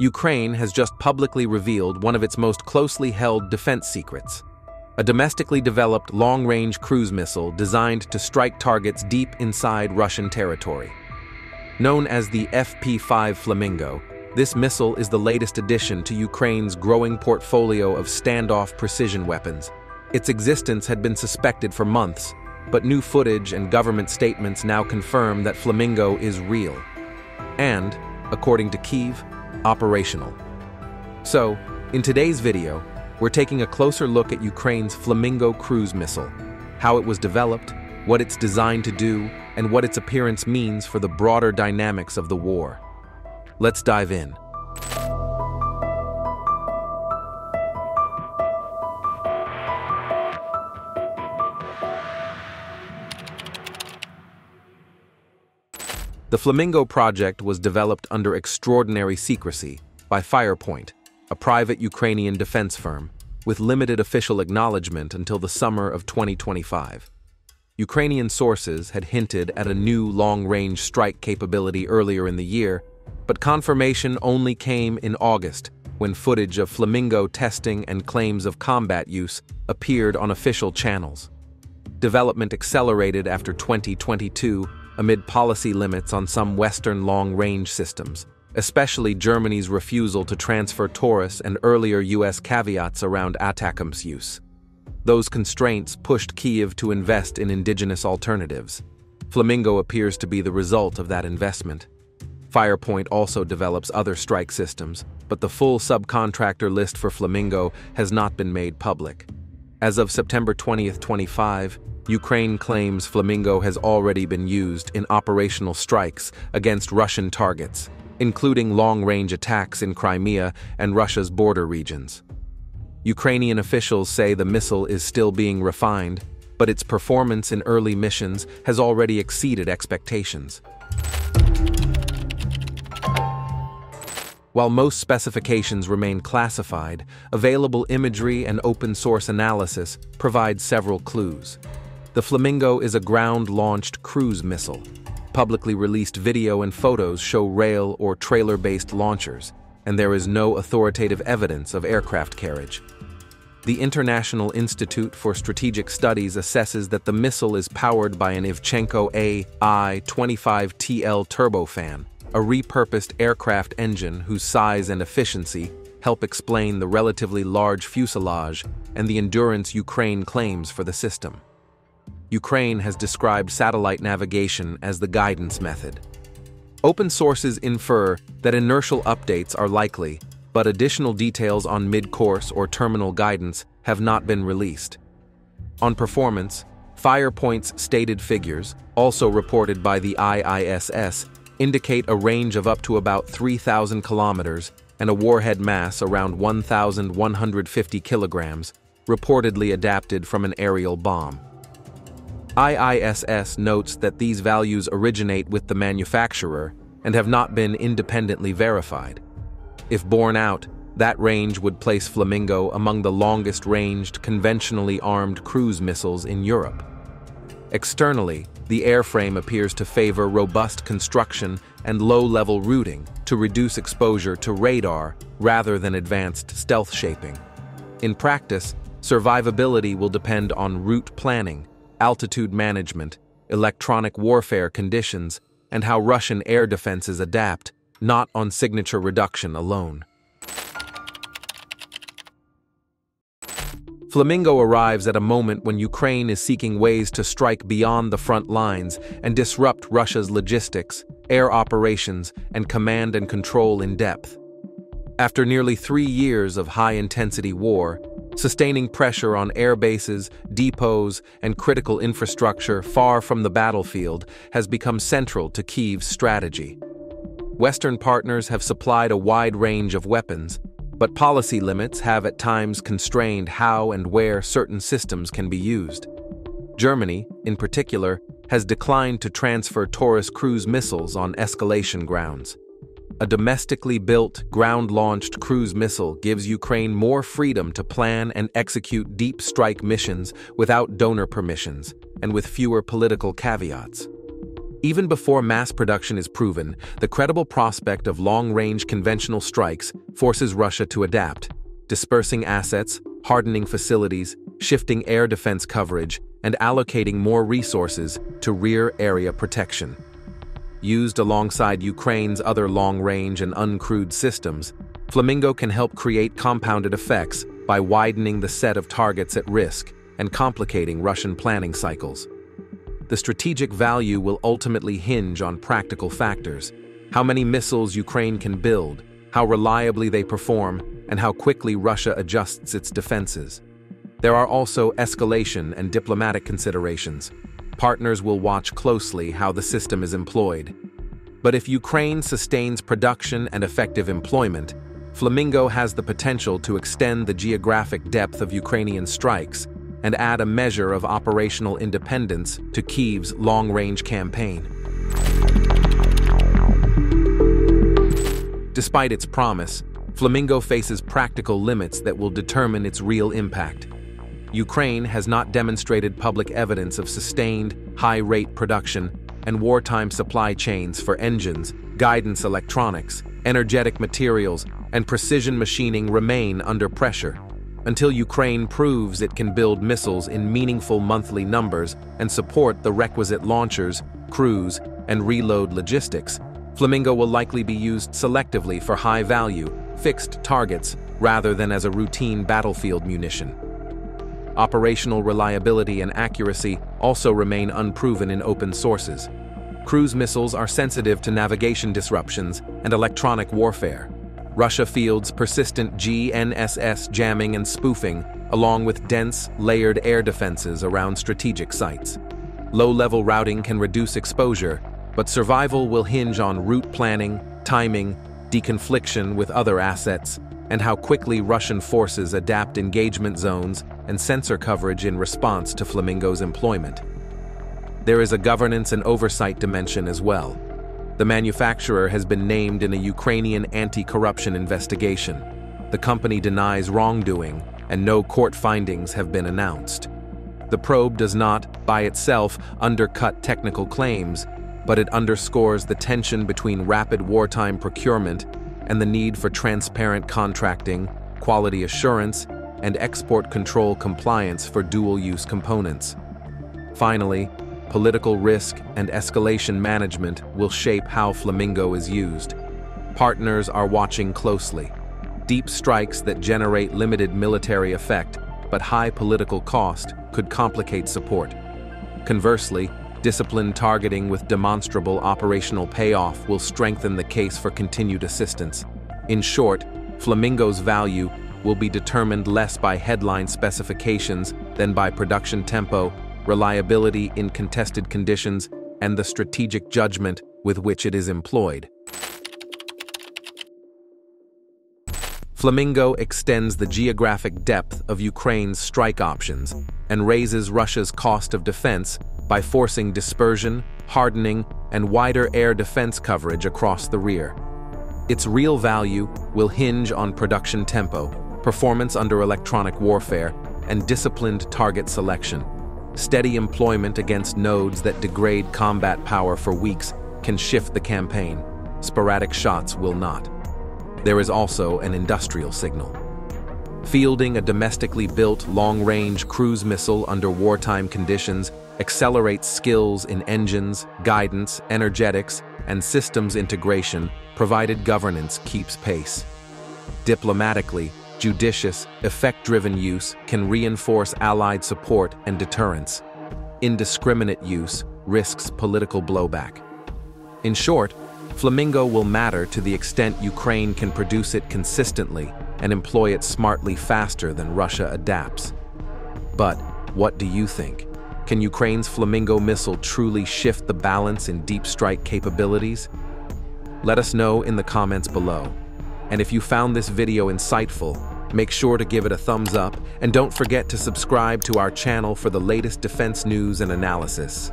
Ukraine has just publicly revealed one of its most closely held defense secrets, a domestically developed long-range cruise missile designed to strike targets deep inside Russian territory. Known as the FP-5 Flamingo, this missile is the latest addition to Ukraine's growing portfolio of standoff precision weapons. Its existence had been suspected for months, but new footage and government statements now confirm that Flamingo is real. And, according to Kyiv, operational. So, in today's video, we're taking a closer look at Ukraine's Flamingo cruise missile, how it was developed, what it's designed to do, and what its appearance means for the broader dynamics of the war. Let's dive in. The Flamingo project was developed under extraordinary secrecy by FirePoint, a private Ukrainian defense firm, with limited official acknowledgement until the summer of 2025. Ukrainian sources had hinted at a new long-range strike capability earlier in the year, but confirmation only came in August, when footage of Flamingo testing and claims of combat use appeared on official channels. Development accelerated after 2022, amid policy limits on some Western long-range systems, especially Germany's refusal to transfer Taurus and earlier U.S. caveats around ATACMS use. Those constraints pushed Kyiv to invest in indigenous alternatives. Flamingo appears to be the result of that investment. FirePoint also develops other strike systems, but the full subcontractor list for Flamingo has not been made public. As of September 20, 2025, Ukraine claims Flamingo has already been used in operational strikes against Russian targets, including long-range attacks in Crimea and Russia's border regions. Ukrainian officials say the missile is still being refined, but its performance in early missions has already exceeded expectations. While most specifications remain classified, available imagery and open-source analysis provide several clues. The Flamingo is a ground-launched cruise missile. Publicly released video and photos show rail or trailer-based launchers, and there is no authoritative evidence of aircraft carriage. The International Institute for Strategic Studies assesses that the missile is powered by an Ivchenko AI-25TL turbofan, a repurposed aircraft engine whose size and efficiency help explain the relatively large fuselage and the endurance Ukraine claims for the system. Ukraine has described satellite navigation as the guidance method. Open sources infer that inertial updates are likely, but additional details on mid-course or terminal guidance have not been released. On performance, FirePoint's stated figures, also reported by the IISS, indicate a range of up to about 3,000 kilometers and a warhead mass around 1,150 kilograms, reportedly adapted from an aerial bomb. IISS notes that these values originate with the manufacturer and have not been independently verified. If borne out, that range would place Flamingo among the longest-ranged conventionally armed cruise missiles in Europe. Externally, the airframe appears to favor robust construction and low-level routing to reduce exposure to radar rather than advanced stealth shaping. In practice, survivability will depend on route planning, altitude management, electronic warfare conditions, and how Russian air defenses adapt, not on signature reduction alone. Flamingo arrives at a moment when Ukraine is seeking ways to strike beyond the front lines and disrupt Russia's logistics, air operations, and command and control in depth. After nearly 3 years of high-intensity war, sustaining pressure on air bases, depots, and critical infrastructure far from the battlefield has become central to Kyiv's strategy. Western partners have supplied a wide range of weapons, but policy limits have at times constrained how and where certain systems can be used. Germany, in particular, has declined to transfer Taurus cruise missiles on escalation grounds. A domestically built, ground-launched cruise missile gives Ukraine more freedom to plan and execute deep strike missions without donor permissions and with fewer political caveats. Even before mass production is proven, the credible prospect of long-range conventional strikes forces Russia to adapt, dispersing assets, hardening facilities, shifting air defense coverage, and allocating more resources to rear area protection. Used alongside Ukraine's other long-range and uncrewed systems, Flamingo can help create compounded effects by widening the set of targets at risk and complicating Russian planning cycles. The strategic value will ultimately hinge on practical factors: how many missiles Ukraine can build, how reliably they perform, and how quickly Russia adjusts its defenses. There are also escalation and diplomatic considerations. Partners will watch closely how the system is employed. But if Ukraine sustains production and effective employment, Flamingo has the potential to extend the geographic depth of Ukrainian strikes and add a measure of operational independence to Kyiv's long-range campaign. Despite its promise, Flamingo faces practical limits that will determine its real impact. Ukraine has not demonstrated public evidence of sustained, high-rate production and wartime supply chains for engines, guidance electronics, energetic materials, and precision machining remain under pressure. Until Ukraine proves it can build missiles in meaningful monthly numbers and support the requisite launchers, crews, and reload logistics, Flamingo will likely be used selectively for high-value, fixed targets rather than as a routine battlefield munition. Operational reliability and accuracy also remain unproven in open sources. Cruise missiles are sensitive to navigation disruptions and electronic warfare. Russia fields persistent GNSS jamming and spoofing, along with dense, layered air defenses around strategic sites. Low-level routing can reduce exposure, but survival will hinge on route planning, timing, deconfliction with other assets, and how quickly Russian forces adapt engagement zones and sensor coverage in response to Flamingo's employment. There is a governance and oversight dimension as well. The manufacturer has been named in a Ukrainian anti-corruption investigation. The company denies wrongdoing, and no court findings have been announced. The probe does not, by itself, undercut technical claims, but it underscores the tension between rapid wartime procurement and the need for transparent contracting, quality assurance, and export control compliance for dual-use components. Finally, political risk and escalation management will shape how Flamingo is used. Partners are watching closely. Deep strikes that generate limited military effect but high political cost could complicate support. Conversely, disciplined targeting with demonstrable operational payoff will strengthen the case for continued assistance. In short, Flamingo's value will be determined less by headline specifications than by production tempo, reliability in contested conditions, and the strategic judgment with which it is employed. Flamingo extends the geographic depth of Ukraine's strike options and raises Russia's cost of defense by forcing dispersion, hardening, and wider air defense coverage across the rear. Its real value will hinge on production tempo, performance under electronic warfare, and disciplined target selection. Steady employment against nodes that degrade combat power for weeks can shift the campaign. Sporadic shots will not. There is also an industrial signal. Fielding a domestically built long-range cruise missile under wartime conditions accelerates skills in engines, guidance, energetics, and systems integration, provided governance keeps pace. Diplomatically, judicious, effect-driven use can reinforce allied support and deterrence. Indiscriminate use risks political blowback. In short, Flamingo will matter to the extent Ukraine can produce it consistently and employ it smartly faster than Russia adapts. But what do you think? Can Ukraine's Flamingo missile truly shift the balance in deep strike capabilities? Let us know in the comments below. And if you found this video insightful, make sure to give it a thumbs up and don't forget to subscribe to our channel for the latest defense news and analysis.